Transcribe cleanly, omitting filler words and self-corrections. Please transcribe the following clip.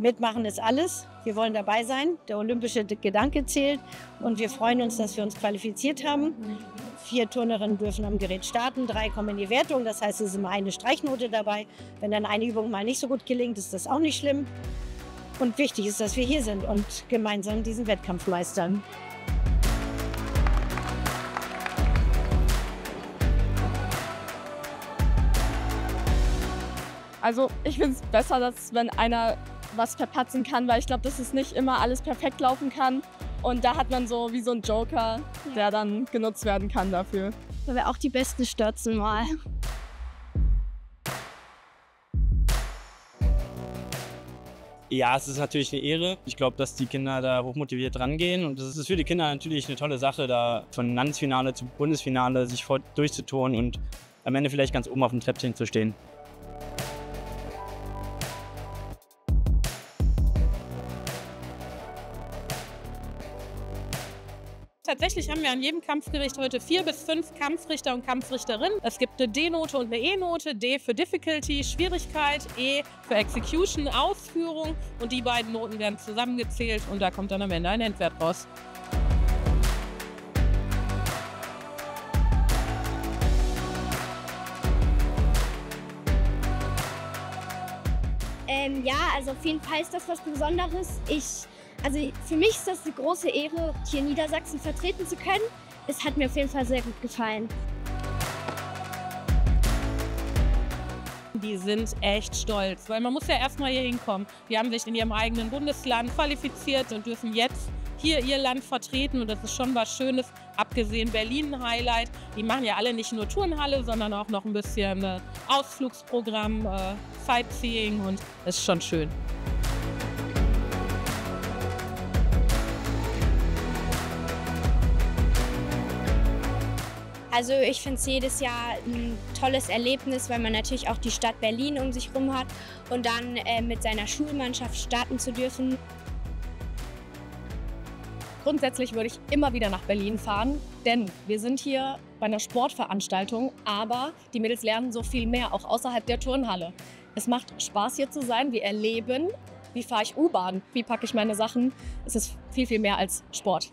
Mitmachen ist alles. Wir wollen dabei sein. Der olympische Gedanke zählt. Und wir freuen uns, dass wir uns qualifiziert haben. 4 Turnerinnen dürfen am Gerät starten, 3 kommen in die Wertung. Das heißt, es ist immer eine Streichnote dabei. Wenn dann eine Übung mal nicht so gut gelingt, ist das auch nicht schlimm. Und wichtig ist, dass wir hier sind und gemeinsam diesen Wettkampf meistern. Also ich finde es besser, dass wenn einer was verpatzen kann, weil ich glaube, dass es nicht immer alles perfekt laufen kann. Und da hat man so wie so einen Joker, der dann genutzt werden kann dafür. Weil wir auch die Besten stürzen mal. Ja, es ist natürlich eine Ehre. Ich glaube, dass die Kinder da hochmotiviert rangehen. Und es ist für die Kinder natürlich eine tolle Sache, da von Landesfinale zu Bundesfinale sich durchzutun und am Ende vielleicht ganz oben auf dem Treppchen zu stehen. Tatsächlich haben wir an jedem Kampfgericht heute 4 bis 5 Kampfrichter und Kampfrichterinnen. Es gibt eine D-Note und eine E-Note. D für Difficulty, Schwierigkeit, E für Execution, Ausführung. Und die beiden Noten werden zusammengezählt und da kommt dann am Ende ein Endwert raus. Ja, also auf jeden Fall ist das was Besonderes. Also für mich ist das eine große Ehre, hier Niedersachsen vertreten zu können. Es hat mir auf jeden Fall sehr gut gefallen. Die sind echt stolz, weil man muss ja erstmal hier hinkommen. Die haben sich in ihrem eigenen Bundesland qualifiziert und dürfen jetzt hier ihr Land vertreten. Und das ist schon was Schönes, abgesehen Berlin-Highlight. Die machen ja alle nicht nur Turnhalle, sondern auch noch ein bisschen Ausflugsprogramm, Sightseeing und das ist schon schön. Also ich finde es jedes Jahr ein tolles Erlebnis, weil man natürlich auch die Stadt Berlin um sich rum hat und dann mit seiner Schulmannschaft starten zu dürfen. Grundsätzlich würde ich immer wieder nach Berlin fahren, denn wir sind hier bei einer Sportveranstaltung, aber die Mädels lernen so viel mehr, auch außerhalb der Turnhalle. Es macht Spaß hier zu sein, wir erleben, wie fahre ich U-Bahn, wie packe ich meine Sachen. Es ist viel, viel mehr als Sport.